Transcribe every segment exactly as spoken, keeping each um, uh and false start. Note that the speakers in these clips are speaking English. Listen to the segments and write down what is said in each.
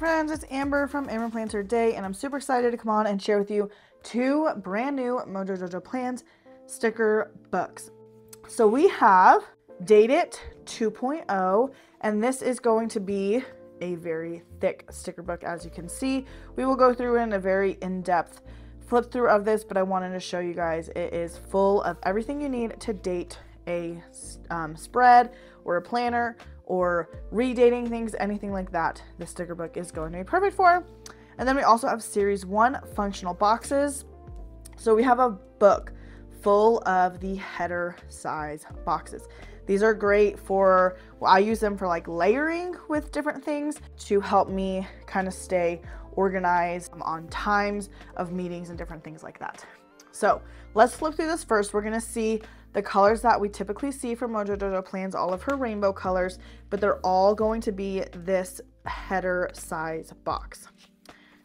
friends, it's Amber from Amber Plans Her Day, and I'm super excited to come on and share with you two brand new Mojo Jojo Plans sticker books. So we have Date It two point oh, and this is going to be a very thick sticker book, as you can see. We will go through in a very in-depth flip through of this, but I wanted to show you guys it is full of everything you need to date a um, spread or a planner or redating things, anything like that. The sticker book is going to be perfect for. And then we also have Series one functional boxes. So we have a book full of the header size boxes. These are great for, well, I use them for like layering with different things to help me kind of stay organized on times of meetings and different things like that. So let's flip through this first. We're gonna see the colors that we typically see from Mojo Jojo Plans, all of her rainbow colors, but they're all going to be this header size box.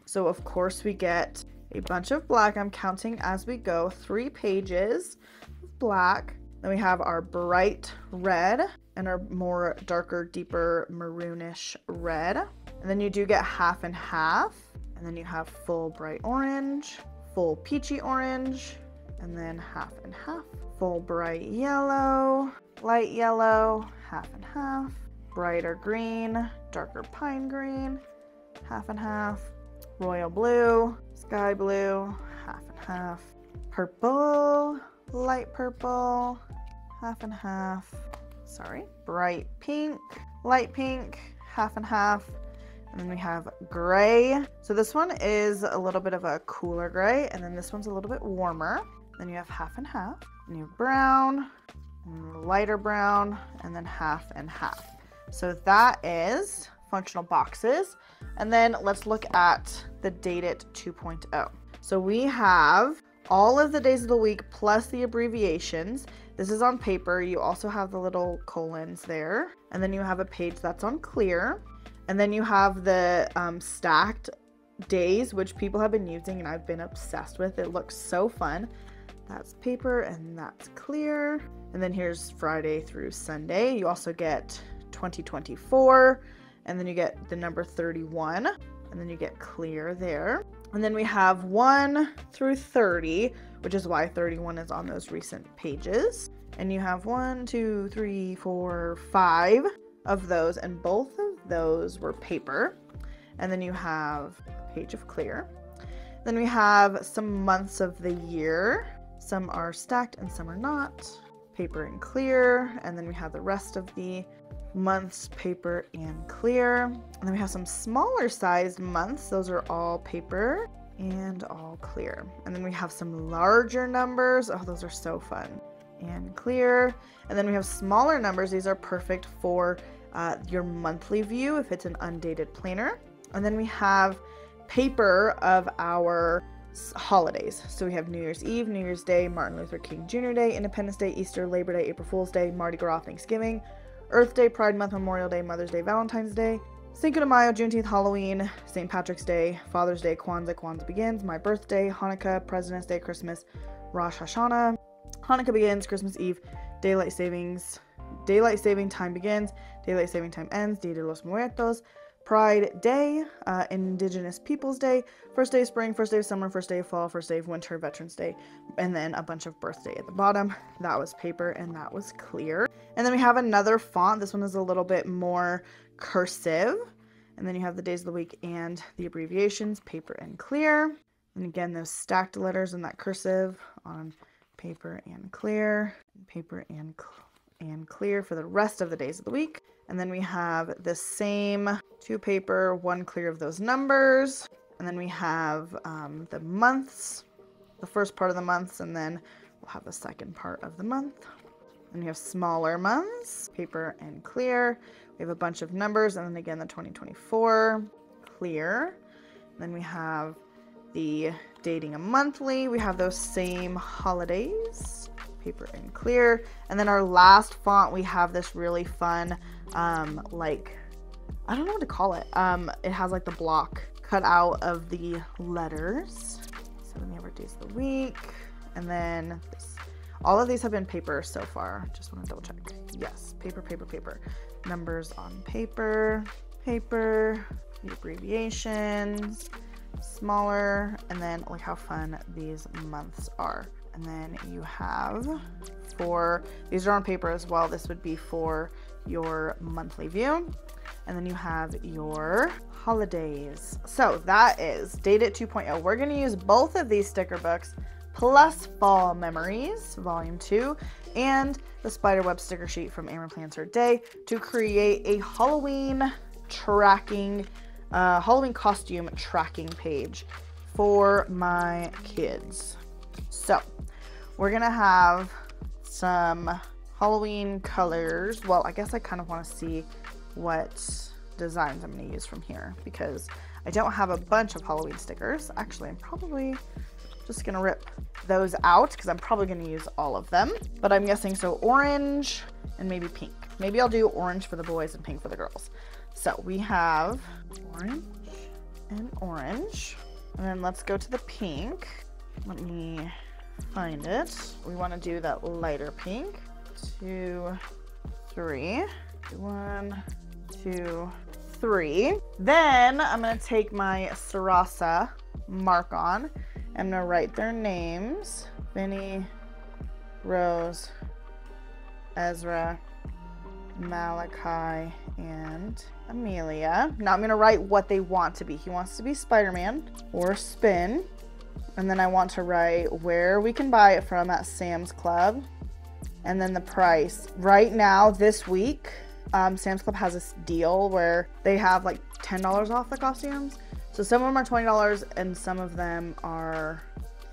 So of course we get a bunch of black. I'm counting as we go, three pages of black. Then we have our bright red and our more darker, deeper maroonish red. And then you do get half and half. And then you have full bright orange, full peachy orange, and then half and half. Full bright yellow, light yellow, half and half. Brighter green, darker pine green, half and half. Royal blue, sky blue, half and half. Purple, light purple, half and half. Sorry, bright pink, light pink, half and half. And then we have gray. So this one is a little bit of a cooler gray, and then this one's a little bit warmer. Then you have half and half, and you have brown, and lighter brown, and then half and half. So that is functional boxes. And then let's look at the Date It two point oh. So we have all of the days of the week plus the abbreviations. This is on paper. You also have the little colons there. And then you have a page that's on clear. And then you have the um, stacked days, which people have been using and I've been obsessed with. It looks so fun. That's paper and that's clear. And then here's Friday through Sunday. You also get twenty twenty-four. And then you get the number thirty-one, and then you get clear there. And then we have one through thirty, which is why thirty-one is on those recent pages. And you have one, two, three, four, five of those, and both of those were paper. And then you have a page of clear. Then we have some months of the year. Some are stacked and some are not. Paper and clear, and then we have the rest of the months, paper and clear. And then we have some smaller sized months. Those are all paper and all clear. And then we have some larger numbers. Oh, those are so fun. And clear. And then we have smaller numbers. These are perfect for uh, your monthly view if it's an undated planner. And then we have paper of our holidays. So we have New Year's Eve, New Year's Day, Martin Luther King Junior Day, Independence Day, Easter, Labor Day, April Fool's Day, Mardi Gras, Thanksgiving, Earth Day, Pride Month, Memorial Day, Mother's Day, Valentine's Day, Cinco de Mayo, Juneteenth, Halloween, Saint Patrick's Day, Father's Day, Kwanzaa, Kwanzaa Begins, My Birthday, Hanukkah, President's Day, Christmas, Rosh Hashanah, Hanukkah Begins, Christmas Eve, Daylight Savings, Daylight Saving Time Begins, Daylight Saving Time Ends, Dia de los Muertos, Pride Day, uh, Indigenous Peoples Day, First Day of Spring, First Day of Summer, First Day of Fall, First Day of Winter, Veterans Day, and then a bunch of birthday at the bottom. That was paper and that was clear. And then we have another font. This one is a little bit more cursive. And then you have the days of the week and the abbreviations, paper and clear. And again, those stacked letters and that cursive on paper and clear, paper and clear. and clear for the rest of the days of the week. And then we have the same two paper, one clear of those numbers. And then we have um, the months, the first part of the months, and then we'll have the second part of the month. And we have smaller months, paper and clear. We have a bunch of numbers, and then again the twenty twenty-four, clear. And then we have the dating a monthly. We have those same holidays, paper and clear. And then our last font, we have this really fun um like I don't know what to call it, um it has like the block cut out of the letters. So then we have our days of the week, and then this, all of these have been paper so far. Just want to double check. Yes, paper, paper, paper, numbers on paper, paper, the abbreviations, smaller, and then like how fun these months are. And then you have for, these are on paper as well, this would be for your monthly view. And then you have your holidays. So that is Date It two point oh. We're gonna use both of these sticker books plus Fall Memories, Volume two, and the Spiderweb sticker sheet from Amber Plans Her Day to create a Halloween tracking, uh, Halloween costume tracking page for my kids. So we're gonna have some Halloween colors. Well, I guess I kind of want to see what designs I'm gonna use from here because I don't have a bunch of Halloween stickers. Actually, I'm probably just gonna rip those out because I'm probably gonna use all of them, but I'm guessing so orange and maybe pink. Maybe I'll do orange for the boys and pink for the girls. So we have orange and orange, and then let's go to the pink. Let me find it. We want to do that lighter pink. Two, three. One, two, three. Then I'm gonna take my Sarasa mark on. I'm gonna write their names. Vinny, Rose, Ezra, Malachi, and Amelia. Now I'm gonna write what they want to be. He wants to be Spider-Man or Spin. And then I want to write where we can buy it from at Sam's Club. And then the price. Right now, this week, um, Sam's Club has this deal where they have like ten dollars off the costumes. So some of them are twenty dollars and some of them are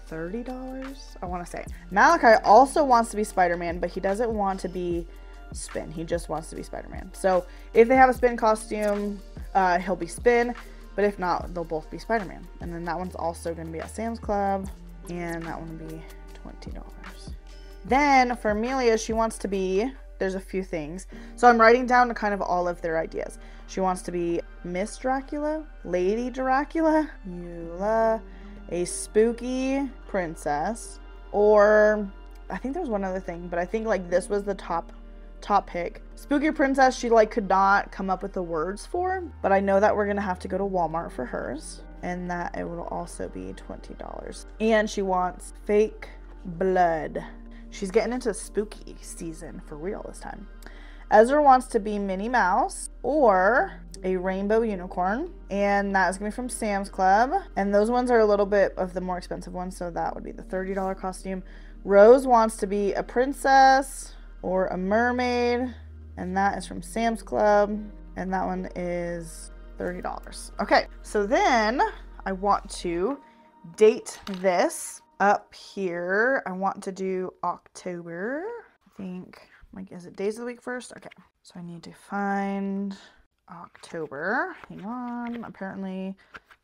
thirty dollars, I wanna say. Malachi also wants to be Spider-Man, but he doesn't want to be Spin. He just wants to be Spider-Man. So if they have a Spin costume, uh, he'll be Spin. But if not, they'll both be Spider-Man. And then that one's also gonna be at Sam's Club, and that one will be twenty dollars. Then for Amelia, she wants to be, there's a few things. So I'm writing down kind of all of their ideas. She wants to be Miss Dracula, Lady Dracula, Eula, a spooky princess, or I think there's one other thing, but I think like this was the top top pick. Spooky princess, she like could not come up with the words for, but I know that we're gonna have to go to Walmart for hers, and that it will also be twenty dollars. And she wants fake blood. She's getting into spooky season for real this time. Ezra wants to be Minnie Mouse or a rainbow unicorn, and that's gonna be from Sam's Club, and those ones are a little bit of the more expensive ones, so that would be the thirty dollar costume. Rose wants to be a princess or a mermaid, and that is from Sam's Club, and that one is thirty dollars. Okay, so then I want to date this up here. I want to do October, I think, like, is it days of the week first? Okay, so I need to find October. Hang on, apparently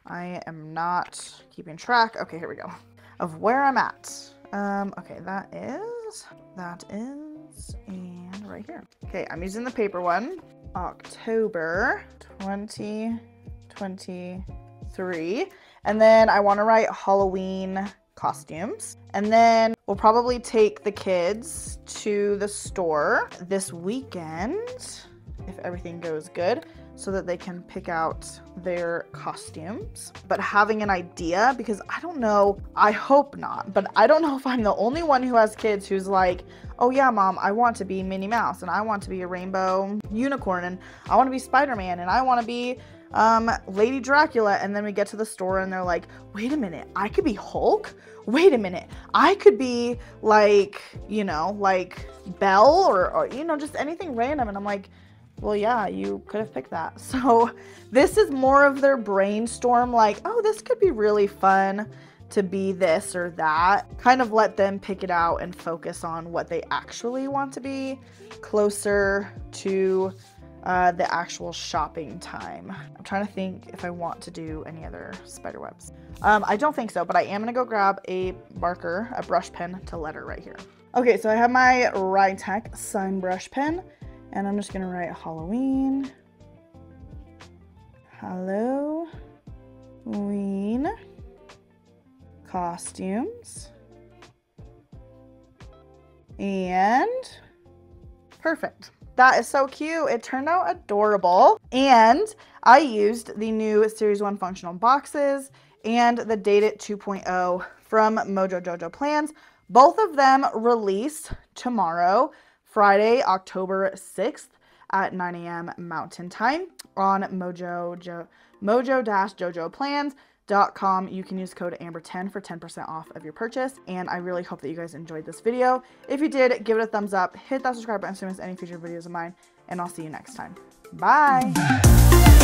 I am not keeping track. Okay, here we go, of where I'm at. Um, okay, that is, that is, and right here. Okay, I'm using the paper one. October twenty twenty-three. And then I want to write Halloween costumes. And then we'll probably take the kids to the store this weekend, if everything goes good, so that they can pick out their costumes. But having an idea, because I don't know, I hope not, but I don't know if I'm the only one who has kids who's like, oh yeah, mom, I want to be Minnie Mouse, and I want to be a rainbow unicorn, and I want to be Spider-Man, and I want to be um, Lady Dracula. And then we get to the store and they're like, wait a minute, I could be Hulk? Wait a minute, I could be like, you know, like Belle, or, or you know, just anything random. And I'm like, well, yeah, you could have picked that. So this is more of their brainstorm, like, oh, this could be really fun to be this or that. Kind of let them pick it out and focus on what they actually want to be closer to uh, the actual shopping time. I'm trying to think if I want to do any other spider webs. Um, I don't think so, but I am gonna go grab a marker, a brush pen to letter right here. Okay, so I have my RyTech Sign Brush Pen. And I'm just gonna write Halloween. Halloween costumes. And perfect. That is so cute. It turned out adorable. And I used the new Series one functional boxes and the Date It two point oh from Mojo Jojo Plans. Both of them release tomorrow, Friday, October sixth at nine A M Mountain Time on Mojo Jo mojo dash jojo plans dot com. You can use code Amber ten for ten percent off of your purchase. And I really hope that you guys enjoyed this video. If you did, give it a thumbs up, hit that subscribe button so you don't miss any future videos of mine, and I'll see you next time. Bye.